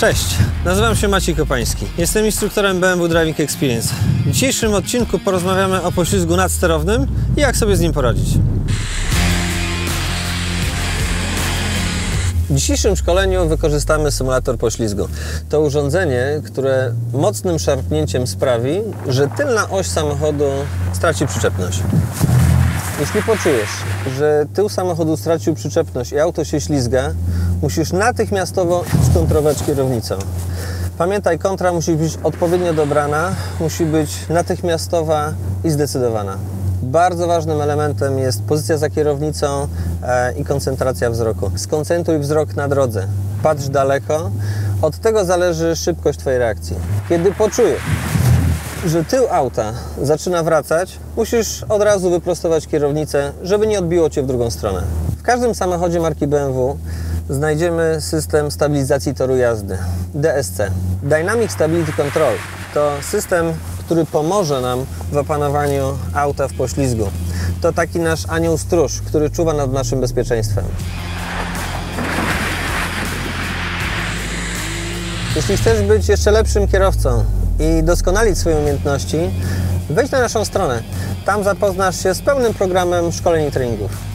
Cześć, nazywam się Maciej Kopański. Jestem instruktorem BMW Driving Experience. W dzisiejszym odcinku porozmawiamy o poślizgu nadsterownym i jak sobie z nim poradzić. W dzisiejszym szkoleniu wykorzystamy symulator poślizgu. To urządzenie, które mocnym szarpnięciem sprawi, że tylna oś samochodu straci przyczepność. Jeśli poczujesz, że tył samochodu stracił przyczepność i auto się ślizga, musisz natychmiastowo skontrować kierownicą. Pamiętaj, kontra musi być odpowiednio dobrana, musi być natychmiastowa i zdecydowana. Bardzo ważnym elementem jest pozycja za kierownicą i koncentracja wzroku. Skoncentruj wzrok na drodze, patrz daleko, od tego zależy szybkość Twojej reakcji. Kiedy poczujesz, że tył auta zaczyna wracać, musisz od razu wyprostować kierownicę, żeby nie odbiło Cię w drugą stronę. W każdym samochodzie marki BMW znajdziemy system stabilizacji toru jazdy, DSC. Dynamic Stability Control to system, który pomoże nam w opanowaniu auta w poślizgu. To taki nasz anioł stróż, który czuwa nad naszym bezpieczeństwem. Jeśli chcesz być jeszcze lepszym kierowcą i doskonalić swoje umiejętności, wejdź na naszą stronę. Tam zapoznasz się z pełnym programem szkoleń i treningów.